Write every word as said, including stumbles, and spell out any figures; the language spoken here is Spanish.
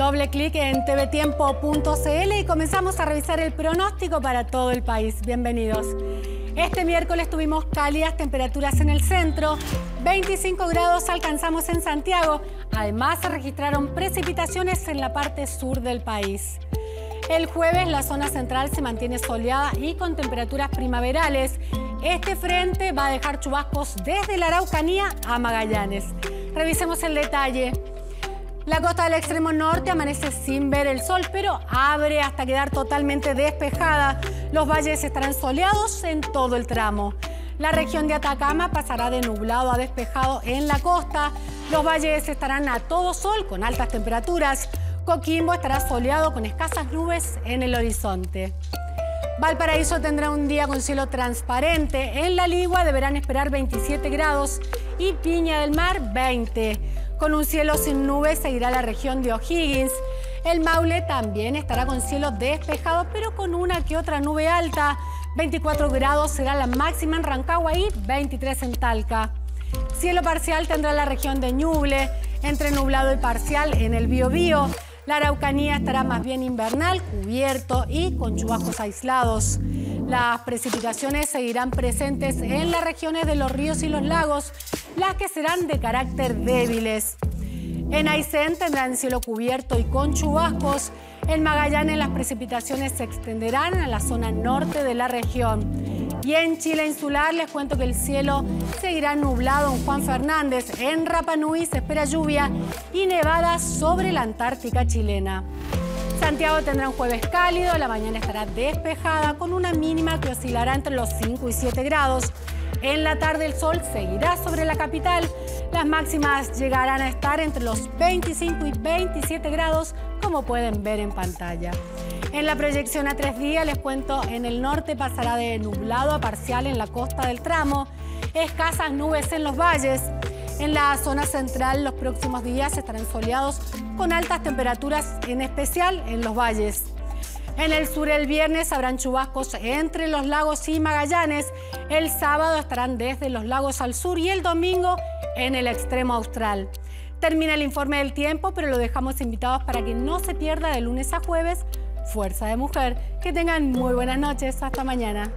Doble clic en T V Tiempo punto C L y comenzamos a revisar el pronóstico para todo el país. Bienvenidos. Este miércoles tuvimos cálidas temperaturas en el centro, veinticinco grados alcanzamos en Santiago. Además se registraron precipitaciones en la parte sur del país. El jueves la zona central se mantiene soleada y con temperaturas primaverales. Este frente va a dejar chubascos desde la Araucanía a Magallanes. Revisemos el detalle. La costa del extremo norte amanece sin ver el sol, pero abre hasta quedar totalmente despejada. Los valles estarán soleados en todo el tramo. La región de Atacama pasará de nublado a despejado en la costa. Los valles estarán a todo sol con altas temperaturas. Coquimbo estará soleado con escasas nubes en el horizonte. Valparaíso tendrá un día con cielo transparente. En La Ligua deberán esperar veintisiete grados y Viña del Mar veinte. Con un cielo sin nubes seguirá la región de O'Higgins. El Maule también estará con cielo despejado, pero con una que otra nube alta. veinticuatro grados será la máxima en Rancagua y veintitrés en Talca. Cielo parcial tendrá la región de Ñuble, entre nublado y parcial en el Biobío. La Araucanía estará más bien invernal, cubierto y con chubascos aislados. Las precipitaciones seguirán presentes en las regiones de los ríos y los lagos, las que serán de carácter débiles. En Aysén tendrán cielo cubierto y con chubascos. En Magallanes las precipitaciones se extenderán a la zona norte de la región. Y en Chile insular les cuento que el cielo seguirá nublado en Juan Fernández. En Rapa Nui se espera lluvia y nevada sobre la Antártica chilena. Santiago tendrá un jueves cálido, la mañana estará despejada con una mínima que oscilará entre los cinco y siete grados. En la tarde el sol seguirá sobre la capital. Las máximas llegarán a estar entre los veinticinco y veintisiete grados, como pueden ver en pantalla. En la proyección a tres días, les cuento, en el norte pasará de nublado a parcial en la costa del tramo, escasas nubes en los valles. En la zona central los próximos días estarán soleados con altas temperaturas, en especial en los valles. En el sur el viernes habrán chubascos entre los lagos y Magallanes. El sábado estarán desde los lagos al sur y el domingo en el extremo austral. Termina el informe del tiempo, pero lo dejamos invitados para que no se pierda de lunes a jueves Fuerza de Mujer. Que tengan muy buenas noches. Hasta mañana.